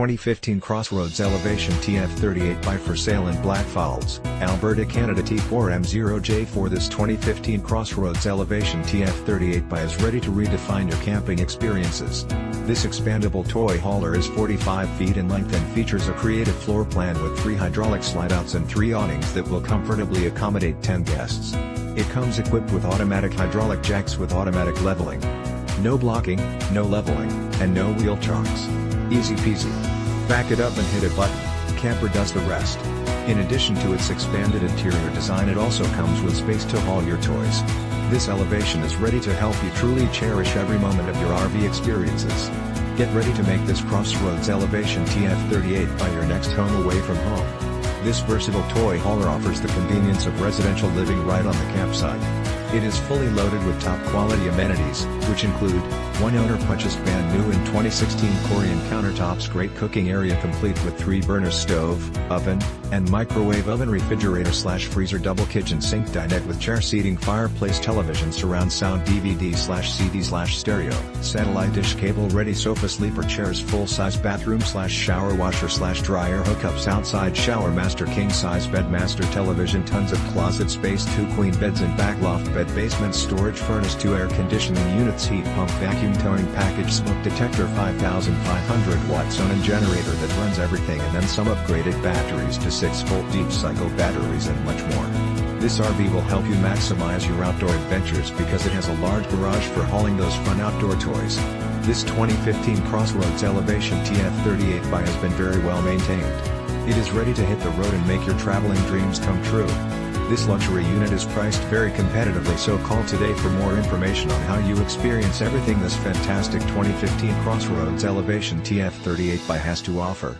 2015 Crossroads Elevation TF-38BY for sale in Blackfalds, Alberta, Canada. T4M0J4. This 2015 Crossroads Elevation TF-38BY is ready to redefine your camping experiences. This expandable toy hauler is 45 feet in length and features a creative floor plan with 3 hydraulic slide-outs and 3 awnings that will comfortably accommodate 10 guests. It comes equipped with automatic hydraulic jacks with automatic leveling. No blocking, no leveling, and no wheel chocks. Easy peasy. Back it up and hit a button, camper does the rest. In addition to its expanded interior design, it also comes with space to haul your toys. This elevation is ready to help you truly cherish every moment of your RV experiences. Get ready to make this Crossroads Elevation TF-38BY your next home away from home. This versatile toy hauler offers the convenience of residential living right on the campsite. It is fully loaded with top-quality amenities, which include, one owner-purchased brand new in 2016 Corian countertops, great cooking area complete with 3-burner stove, oven, and microwave oven, refrigerator/freezer, double kitchen sink, dinette with chair seating, fireplace, television, surround sound, DVD/CD/stereo, satellite dish, cable-ready sofa, sleeper chairs, full-size bathroom/shower washer/dryer hookups, outside shower master, king-size bed master, television, tons of closet space, 2 queen beds and back loft bed, basement storage, furnace, 2 air conditioning units, heat pump, vacuum towing package, smoke detector, 5,500 watts Onan generator that runs everything, and then some upgraded batteries to 6-volt deep cycle batteries, and much more. This RV will help you maximize your outdoor adventures because it has a large garage for hauling those fun outdoor toys. This 2015 Crossroads Elevation TF-38BY has been very well maintained. It is ready to hit the road and make your traveling dreams come true. This luxury unit is priced very competitively, so call today for more information on how you experience everything this fantastic 2015 Crossroads Elevation TF-38BY has to offer.